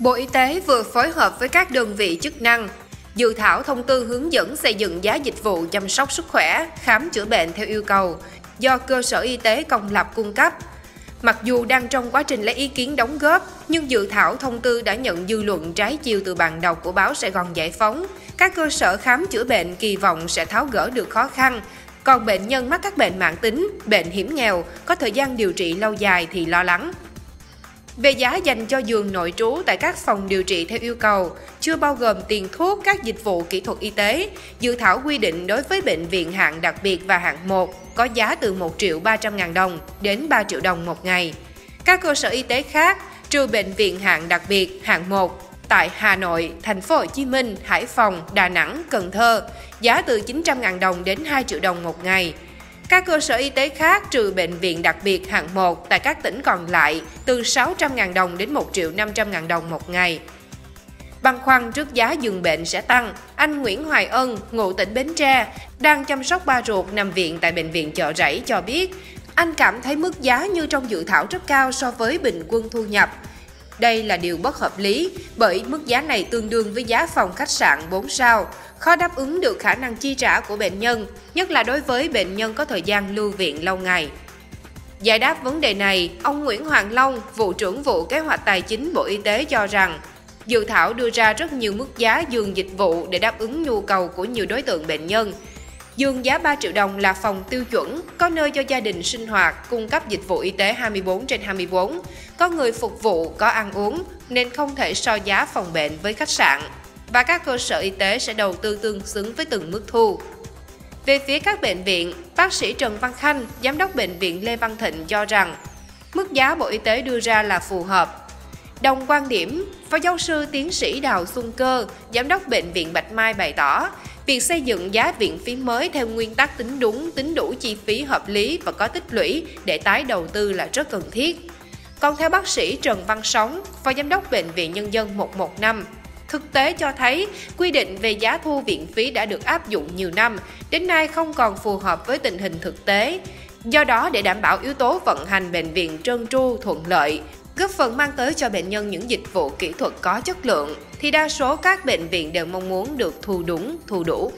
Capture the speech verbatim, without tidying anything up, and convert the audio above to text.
Bộ Y tế vừa phối hợp với các đơn vị chức năng dự thảo thông tư hướng dẫn xây dựng giá dịch vụ chăm sóc sức khỏe, khám chữa bệnh theo yêu cầu do cơ sở y tế công lập cung cấp. Mặc dù đang trong quá trình lấy ý kiến đóng góp, nhưng dự thảo thông tư đã nhận dư luận trái chiều từ bạn đọc của báo Sài Gòn Giải Phóng. Các cơ sở khám chữa bệnh kỳ vọng sẽ tháo gỡ được khó khăn, còn bệnh nhân mắc các bệnh mãn tính, bệnh hiểm nghèo, có thời gian điều trị lâu dài thì lo lắng. Về giá dành cho giường nội trú tại các phòng điều trị theo yêu cầu, chưa bao gồm tiền thuốc, các dịch vụ kỹ thuật y tế, dự thảo quy định đối với bệnh viện hạng đặc biệt và hạng một có giá từ một triệu ba trăm nghìn đồng đến ba triệu đồng một ngày. Các cơ sở y tế khác, trừ bệnh viện hạng đặc biệt, hạng một, tại Hà Nội, Thành phố Hồ Chí Minh, Hải Phòng, Đà Nẵng, Cần Thơ, giá từ chín trăm nghìn đồng đến hai triệu đồng một ngày. Các cơ sở y tế khác trừ bệnh viện đặc biệt hạng một tại các tỉnh còn lại từ sáu trăm nghìn đồng đến một triệu năm trăm nghìn đồng một ngày. Băn khoăn trước giá giường bệnh sẽ tăng, anh Nguyễn Hoài Ân, ngụ tỉnh Bến Tre, đang chăm sóc ba ruột nằm viện tại Bệnh viện Chợ Rẫy cho biết, anh cảm thấy mức giá như trong dự thảo rất cao so với bình quân thu nhập. Đây là điều bất hợp lý bởi mức giá này tương đương với giá phòng khách sạn bốn sao, khó đáp ứng được khả năng chi trả của bệnh nhân, nhất là đối với bệnh nhân có thời gian lưu viện lâu ngày. Giải đáp vấn đề này, ông Nguyễn Hoàng Long, vụ trưởng vụ kế hoạch tài chính Bộ Y tế cho rằng, dự thảo đưa ra rất nhiều mức giá giường dịch vụ để đáp ứng nhu cầu của nhiều đối tượng bệnh nhân. Giường giá ba triệu đồng là phòng tiêu chuẩn, có nơi cho gia đình sinh hoạt, cung cấp dịch vụ y tế hai mươi bốn trên hai mươi bốn, có người phục vụ, có ăn uống, nên không thể so giá phòng bệnh với khách sạn. Và các cơ sở y tế sẽ đầu tư tương xứng với từng mức thu. Về phía các bệnh viện, bác sĩ Trần Văn Khanh, giám đốc Bệnh viện Lê Văn Thịnh cho rằng, mức giá Bộ Y tế đưa ra là phù hợp. Đồng quan điểm, Phó giáo sư tiến sĩ Đào Xuân Cơ, giám đốc Bệnh viện Bạch Mai bày tỏ, việc xây dựng giá viện phí mới theo nguyên tắc tính đúng, tính đủ chi phí hợp lý và có tích lũy để tái đầu tư là rất cần thiết. Còn theo bác sĩ Trần Văn Sóng, Phó giám đốc Bệnh viện Nhân dân một một năm, thực tế cho thấy quy định về giá thu viện phí đã được áp dụng nhiều năm, đến nay không còn phù hợp với tình hình thực tế. Do đó, để đảm bảo yếu tố vận hành bệnh viện trơn tru, thuận lợi, góp phần mang tới cho bệnh nhân những dịch vụ kỹ thuật có chất lượng, thì đa số các bệnh viện đều mong muốn được thu đúng, thu đủ.